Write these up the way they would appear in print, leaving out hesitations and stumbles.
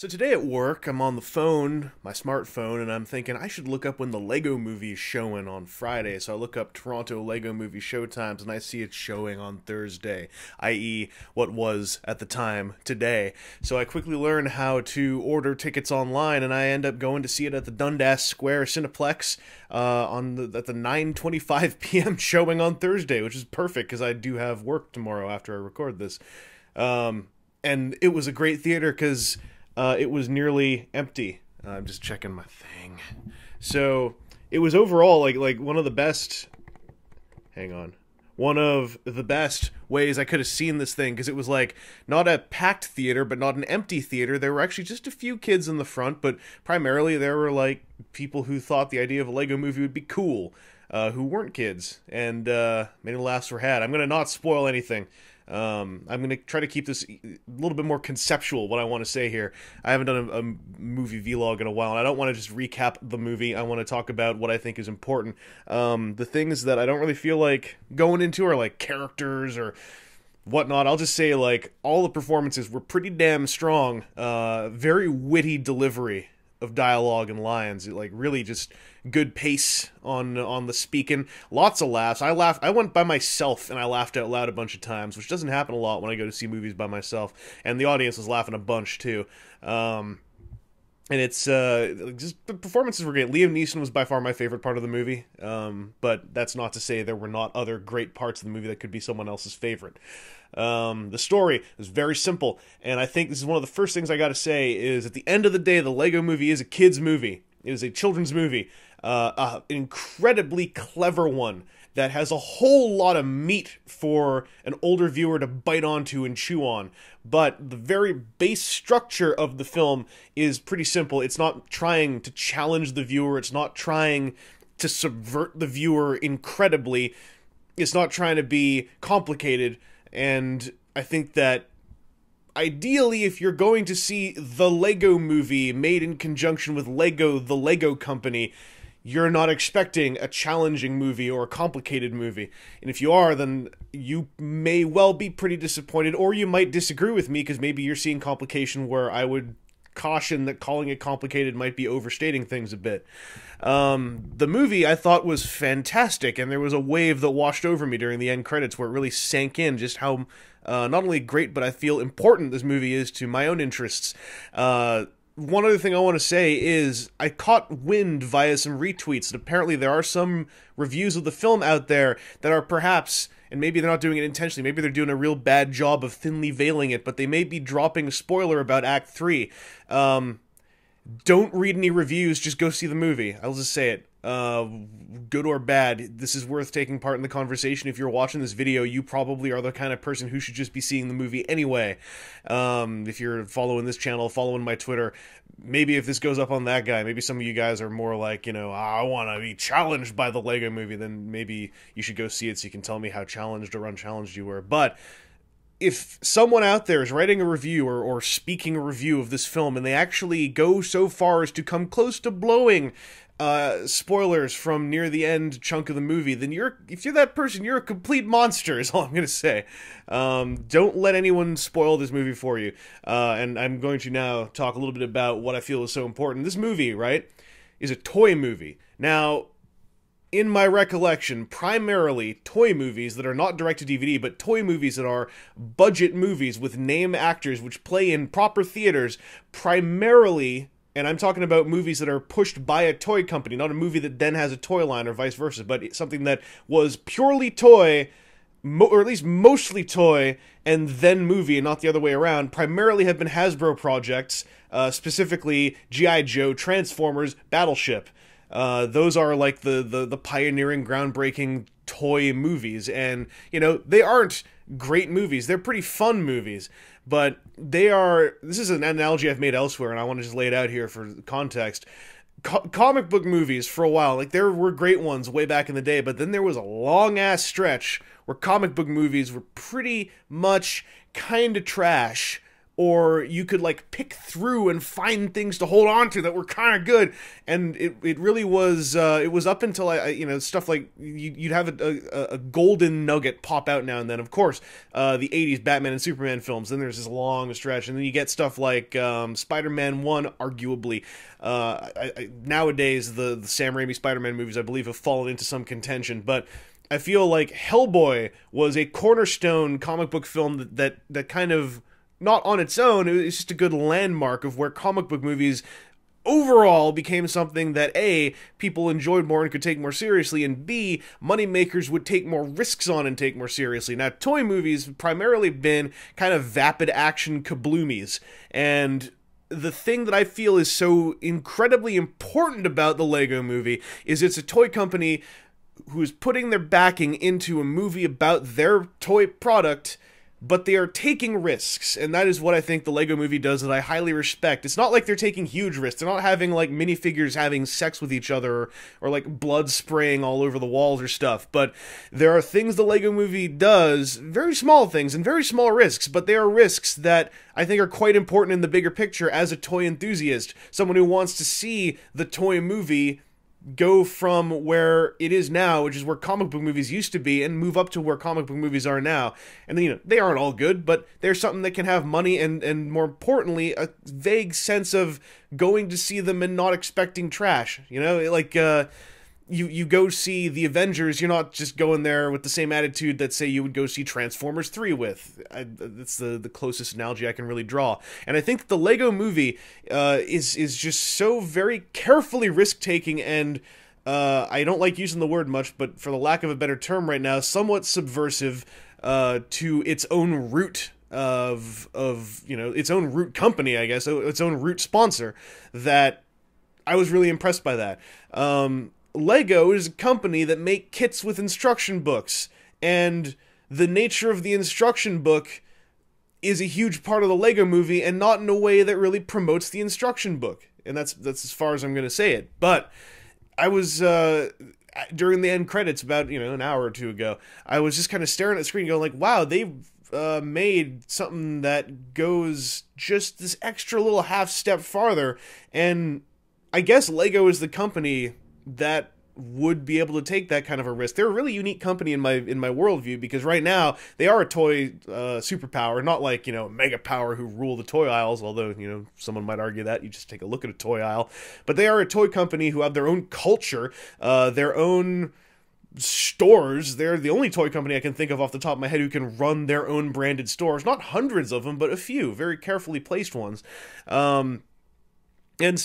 So today at work, I'm on the phone, my smartphone, and I'm thinking I should look up when the LEGO Movie is showing on Friday. So I look up Toronto LEGO Movie showtimes, and I see it's showing on Thursday, i.e. what was at the time today. So I quickly learn how to order tickets online, and I end up going to see it at the Dundas Square Cineplex at the 9:25 p.m. showing on Thursday, which is perfect because I do have work tomorrow after I record this. And it was a great theater because... it was nearly empty. I'm just checking my thing. So it was overall like one of the best. Hang on. One of the best ways I could have seen this thing, because it was like not a packed theater, but not an empty theater. There were actually just a few kids in the front, but primarily there were like people who thought the idea of a LEGO Movie would be cool, who weren't kids, and made them laugh for had. I'm gonna not spoil anything. I'm going to try to keep this a little bit more conceptual, what I want to say here. I haven't done a movie vlog in a while, and I don't want to just recap the movie. I want to talk about what I think is important. The things that I don't really feel like going into are like characters or whatnot. I'll just say like all the performances were pretty damn strong. Very witty delivery of dialogue and lines. It, like, really just good pace on the speaking. Lots of laughs. I went by myself and I laughed out loud a bunch of times, which doesn't happen a lot when I go to see movies by myself. And the audience was laughing a bunch too. And it's just the performances were great. Liam Neeson was by far my favorite part of the movie. But that's not to say there were not other great parts of the movie that could be someone else's favorite. The story is very simple, and I think this is one of the first things I gotta say is, at the end of the day, the LEGO Movie is a kid's movie. It is a children's movie. An incredibly clever one that has a whole lot of meat for an older viewer to bite onto and chew on. But the very base structure of the film is pretty simple. It's not trying to challenge the viewer. It's not trying to subvert the viewer incredibly. It's not trying to be complicated. And I think that ideally, if you're going to see the LEGO Movie made in conjunction with LEGO, the LEGO company, you're not expecting a challenging movie or a complicated movie. And if you are, then you may well be pretty disappointed, or you might disagree with me because maybe you're seeing complication where I would caution that calling it complicated might be overstating things a bit. The movie, I thought, was fantastic, and there was a wave that washed over me during the end credits where it really sank in just how not only great, but I feel important this movie is to my own interests. One other thing I want to say is I caught wind via some retweets that apparently there are some reviews of the film out there that are perhaps... and maybe they're not doing it intentionally, maybe they're doing a real bad job of thinly veiling it, but they may be dropping a spoiler about Act 3. Don't read any reviews, just go see the movie. I'll just say it. Good or bad, this is worth taking part in the conversation. If you're watching this video, you probably are the kind of person who should just be seeing the movie anyway. If you're following this channel, following my Twitter, maybe if this goes up on that guy, maybe some of you guys are more like, you know, I want to be challenged by the LEGO Movie, then maybe you should go see it so you can tell me how challenged or unchallenged you were. But if someone out there is writing a review or speaking a review of this film and they actually go so far as to come close to blowing spoilers from near the end chunk of the movie, then if you're that person, you're a complete monster, is all I'm gonna say. Don't let anyone spoil this movie for you. And I'm going to now talk a little bit about what I feel is so important. This movie, right, is a toy movie. Now, in my recollection, primarily toy movies that are not direct-to-DVD, but toy movies that are budget movies with name actors which play in proper theaters, primarily, and I'm talking about movies that are pushed by a toy company, not a movie that then has a toy line or vice versa, but something that was purely toy, or at least mostly toy, and then movie, and not the other way around, primarily have been Hasbro projects, specifically G.I. Joe, Transformers, Battleship. Those are like the pioneering, groundbreaking toy movies, and, you know, they aren't great movies. They're pretty fun movies, but they are... This is an analogy I've made elsewhere, and I want to just lay it out here for context. Comic book movies, for a while, like, there were great ones way back in the day, but then there was a long-ass stretch where comic book movies were pretty much kind of trash, or you could like pick through and find things to hold on to that were kind of good. And it really was, it was up until I, you know, stuff like you'd have a golden nugget pop out now and then. Of course, the 80s Batman and Superman films, then there's this long stretch, and then you get stuff like Spider-Man 1, arguably. Nowadays, the Sam Raimi Spider-Man movies, I believe, have fallen into some contention, but I feel like Hellboy was a cornerstone comic book film that kind of, not on its own, it's just a good landmark of where comic book movies overall became something that A, people enjoyed more and could take more seriously, and B, moneymakers would take more risks on and take more seriously. Now, toy movies have primarily been kind of vapid action kabloomies, and the thing that I feel is so incredibly important about the LEGO Movie is it's a toy company who's putting their backing into a movie about their toy product, but they are taking risks, and that is what I think the LEGO Movie does that I highly respect. It's not like they're taking huge risks. They're not having, like, minifigures having sex with each other or like, blood spraying all over the walls or stuff, but there are things the LEGO Movie does, very small things and very small risks, but they are risks that I think are quite important in the bigger picture as a toy enthusiast, someone who wants to see the toy movie go from where it is now, which is where comic book movies used to be, and move up to where comic book movies are now. And, you know, they aren't all good, but they're something that can have money and more importantly, a vague sense of going to see them and not expecting trash. You know, like, you go see the Avengers, you're not just going there with the same attitude that, say, you would go see Transformers 3 with. That's the closest analogy I can really draw. And I think the LEGO Movie is just so very carefully risk-taking and, I don't like using the word much, but for the lack of a better term right now, somewhat subversive to its own root of, you know, its own root company, I guess, its own root sponsor, that I was really impressed by that. LEGO is a company that make kits with instruction books, and the nature of the instruction book is a huge part of the LEGO Movie, and not in a way that really promotes the instruction book. And that's as far as I'm going to say it. But I was, during the end credits about, you know, an hour or two ago, I was just kind of staring at the screen going like, wow, they've made something that goes just this extra little half step farther. And I guess LEGO is the company that would be able to take that kind of a risk. They're a really unique company in my worldview, because right now they are a toy superpower, not like, you know, Mega Power who rule the toy aisles, although, you know, someone might argue that. You just take a look at a toy aisle. But they are a toy company who have their own culture, their own stores. They're the only toy company I can think of off the top of my head who can run their own branded stores. Not hundreds of them, but a few, very carefully placed ones.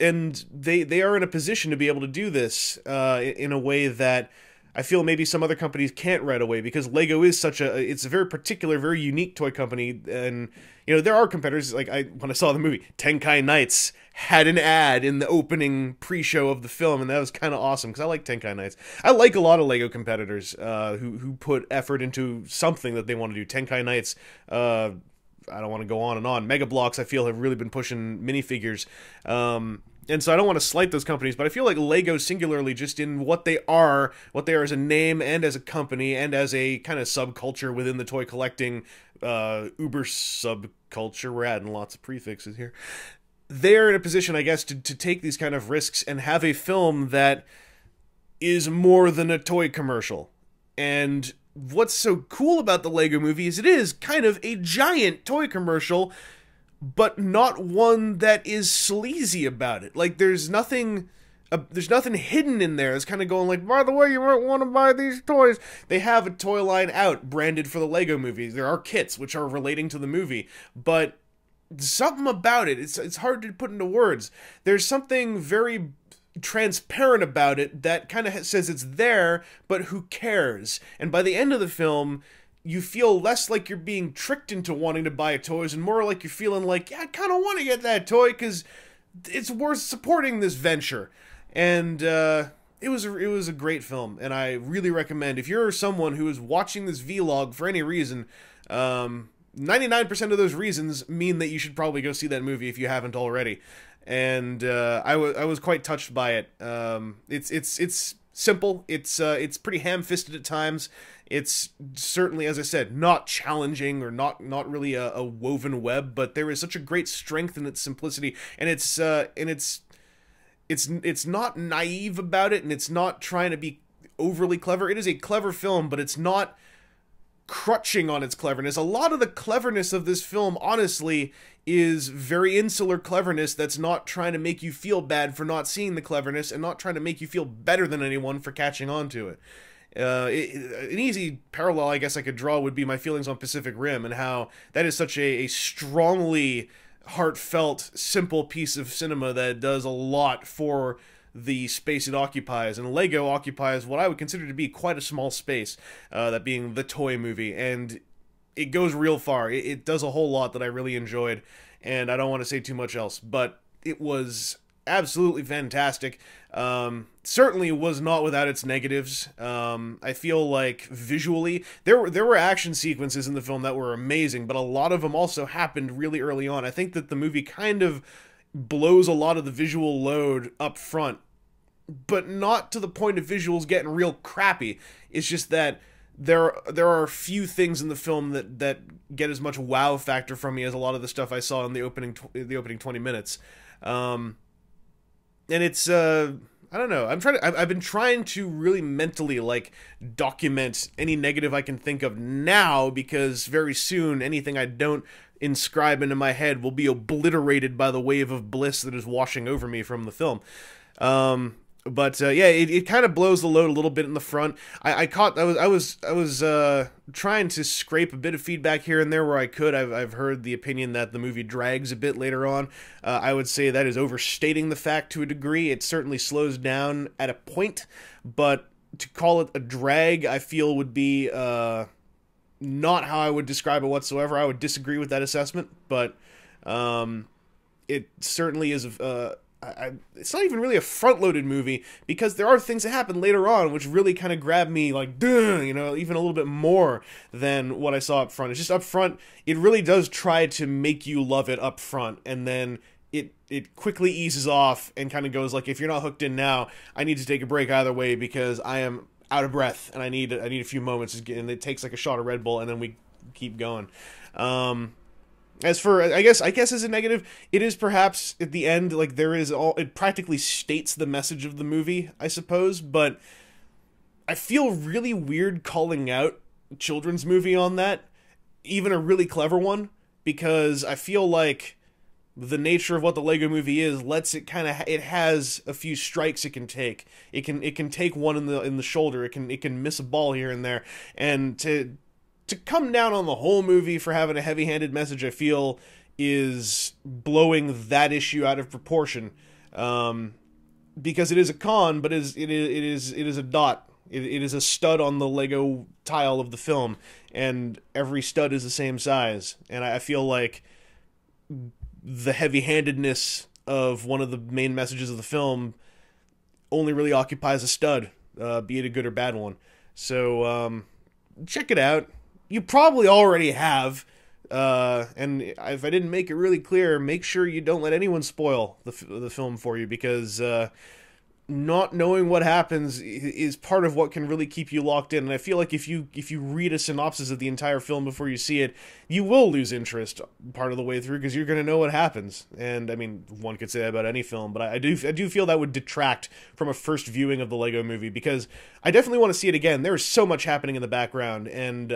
And they are in a position to be able to do this in a way that I feel maybe some other companies can't right away, because LEGO is such a, it's a very particular, very unique toy company. And, you know, there are competitors, like when I saw the movie, Tenkai Knights had an ad in the opening pre-show of the film, and that was kind of awesome, because I like Tenkai Knights. I like a lot of LEGO competitors who put effort into something that they want to do. Tenkai Knights, I don't want to go on and on. Mega Bloks, I feel, have really been pushing minifigures. And so I don't want to slight those companies, but I feel like LEGO singularly, just in what they are as a name and as a company and as a kind of subculture within the toy collecting uber subculture. We're adding lots of prefixes here. They're in a position, I guess, to take these kind of risks and have a film that is more than a toy commercial. And what's so cool about the LEGO Movie is it is kind of a giant toy commercial, but not one that is sleazy about it. Like, there's nothing hidden in there. It's kind of going like, by the way, you might want to buy these toys. They have a toy line out branded for the LEGO Movie. There are kits which are relating to the movie, but something about it, it's hard to put into words. There's something very transparent about it that kind of says it's there, but who cares? And by the end of the film, you feel less like you're being tricked into wanting to buy toys and more like you're feeling like, yeah, I kind of want to get that toy because it's worth supporting this venture. And it was a great film, and I really recommend, if you're someone who is watching this vlog for any reason, 99% of those reasons mean that you should probably go see that movie if you haven't already. And I was quite touched by it. It's simple. It's pretty ham-fisted at times. It's certainly, as I said, not challenging or not really a woven web, but there is such a great strength in its simplicity, and it's not naive about it, and it's not trying to be overly clever. It is a clever film, but it's not crutching on its cleverness. A lot of the cleverness of this film, honestly, is very insular cleverness that's not trying to make you feel bad for not seeing the cleverness and not trying to make you feel better than anyone for catching on to it. An easy parallel I guess I could draw would be my feelings on Pacific Rim and how that is such a strongly heartfelt, simple piece of cinema that does a lot for the space it occupies, and Lego occupies what I would consider to be quite a small space, that being the toy movie, and it goes real far. It does a whole lot that I really enjoyed, and I don't want to say too much else, but it was absolutely fantastic. Certainly was not without its negatives. I feel like visually there were action sequences in the film that were amazing, but a lot of them also happened really early on. I think that the movie kind of blows a lot of the visual load up front, but not to the point of visuals getting real crappy. It's just that there are few things in the film that get as much wow factor from me as a lot of the stuff I saw in the opening 20 minutes. And it's I don't know. I've been trying to really mentally, like, document any negative I can think of now, because very soon anything I don't inscribe into my head will be obliterated by the wave of bliss that is washing over me from the film. Yeah, it kind of blows the load a little bit in the front. I was trying to scrape a bit of feedback here and there where I could. I've heard the opinion that the movie drags a bit later on. I would say that is overstating the fact to a degree. It certainly slows down at a point, but to call it a drag, I feel, would be not how I would describe it whatsoever. I would disagree with that assessment, but it certainly is it's not even really a front-loaded movie, because there are things that happen later on which really kind of grab me, like, duh, you know, even a little bit more than what I saw up front. It's just up front, it really does try to make you love it up front, and then it quickly eases off and kind of goes like, if you're not hooked in now, I need to take a break either way, because I am out of breath and I need a few moments, and it takes like a shot of Red Bull, and then we keep going. As for, I guess as a negative, it is perhaps at the end, like, it practically states the message of the movie, I suppose, but I feel really weird calling out a children's movie on that, even a really clever one, because I feel like the nature of what the Lego Movie is lets it kind of, it has a few strikes it can take. It can take one in the shoulder. It can miss a ball here and there, and to come down on the whole movie for having a heavy-handed message, I feel, is blowing that issue out of proportion, because it is a con, but it is a dot. It is a stud on the Lego tile of the film, and every stud is the same size. And I feel like the heavy-handedness of one of the main messages of the film only really occupies a stud, be it a good or bad one. So check it out. You probably already have, and if I didn't make it really clear, make sure you don't let anyone spoil the film for you, because not knowing what happens is part of what can really keep you locked in. And I feel like if you read a synopsis of the entire film before you see it, you will lose interest part of the way through, because you're going to know what happens. And I mean, one could say that about any film, but I do feel that would detract from a first viewing of the Lego Movie, because I definitely want to see it again. There is so much happening in the background, and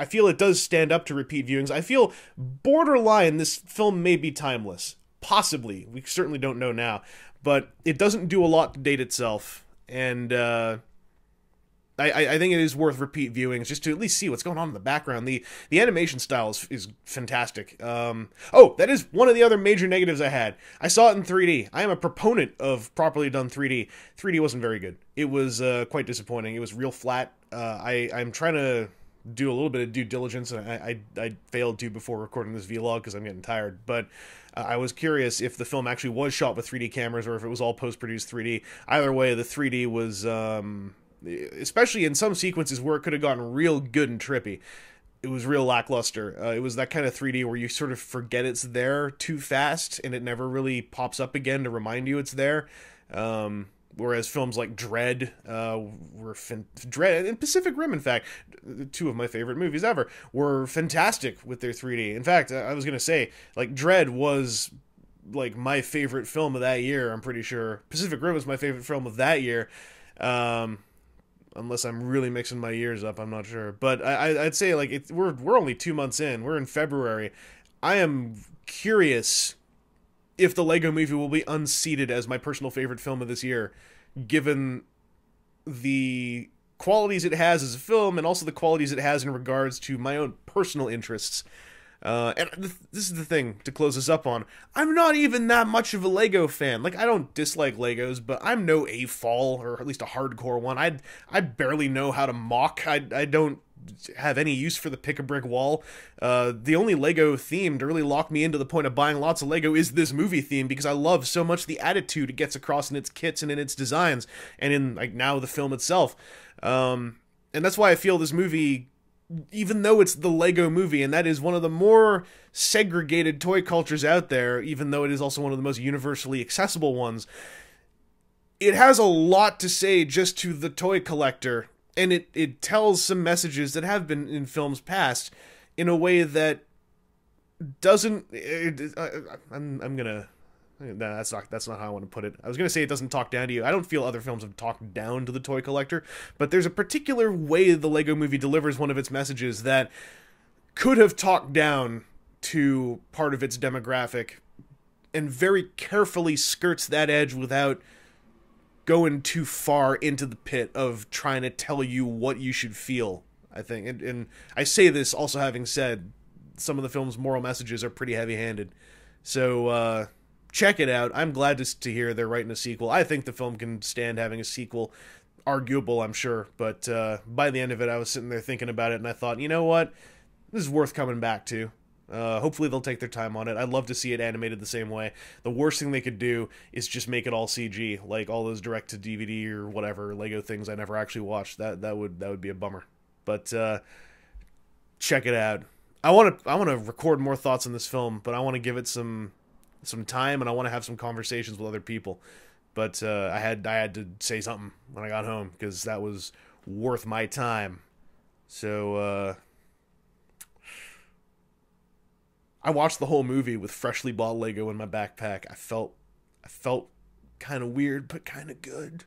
I feel it does stand up to repeat viewings. I feel borderline this film may be timeless. Possibly. We certainly don't know now. But it doesn't do a lot to date itself. And I think it is worth repeat viewings, just to at least see what's going on in the background. The animation style is fantastic. Oh, that is one of the other major negatives I had. I saw it in 3D. I am a proponent of properly done 3D. 3D wasn't very good. It was quite disappointing. It was real flat. I'm trying to do a little bit of due diligence, and I failed to before recording this vlog because I'm getting tired, but I was curious if the film actually was shot with 3D cameras or if it was all post-produced 3D. Either way, the 3D was, especially in some sequences where it could have gotten real good and trippy, it was real lackluster. It was that kind of 3D where you sort of forget it's there too fast, and it never really pops up again to remind you it's there. Whereas films like Dread, Dread and Pacific Rim, in fact, two of my favorite movies ever, were fantastic with their 3D. In fact, I was gonna say, like, Dread was like my favorite film of that year. I'm pretty sure Pacific Rim was my favorite film of that year. Unless I'm really mixing my years up, I'm not sure. But I'd say, like, we're only 2 months in. We're in February. I am curious if the LEGO Movie will be unseated as my personal favorite film of this year, given the qualities it has as a film and also the qualities it has in regards to my own personal interests. And this is the thing to close this up on. I'm not even that much of a Lego fan. Like, I don't dislike Legos, but I'm no AFOL, or at least a hardcore one. I barely know how to mock. I don't have any use for the pick-a-brick wall. The only Lego theme to really lock me into the point of buying lots of Lego is this movie theme, because I love so much the attitude it gets across in its kits and in its designs, and in, like, now the film itself. And that's why I feel this movie, even though it's the LEGO Movie, and that is one of the more segregated toy cultures out there, even though it is also one of the most universally accessible ones, it has a lot to say just to the toy collector, and it tells some messages that have been in films past in a way that doesn't... No, that's not how I want to put it. I was going to say it doesn't talk down to you. I don't feel other films have talked down to the toy collector, but there's a particular way the LEGO Movie delivers one of its messages that could have talked down to part of its demographic, and very carefully skirts that edge without going too far into the pit of trying to tell you what you should feel, I think. And I say this also having said some of the film's moral messages are pretty heavy-handed. So, check it out. I'm glad to hear they're writing a sequel. I think the film can stand having a sequel. Arguable, I'm sure. But by the end of it, I was sitting there thinking about it, and I thought, you know what? This is worth coming back to. Hopefully they'll take their time on it. I'd love to see it animated the same way. The worst thing they could do is just make it all CG, like all those direct-to-DVD or whatever Lego things I never actually watched. That would be a bummer. But check it out. I want to record more thoughts on this film, but I want to give it some time, and I want to have some conversations with other people. But I had to say something when I got home, because that was worth my time. So I watched the whole movie with freshly bought Lego in my backpack. I felt kind of weird, but kind of good.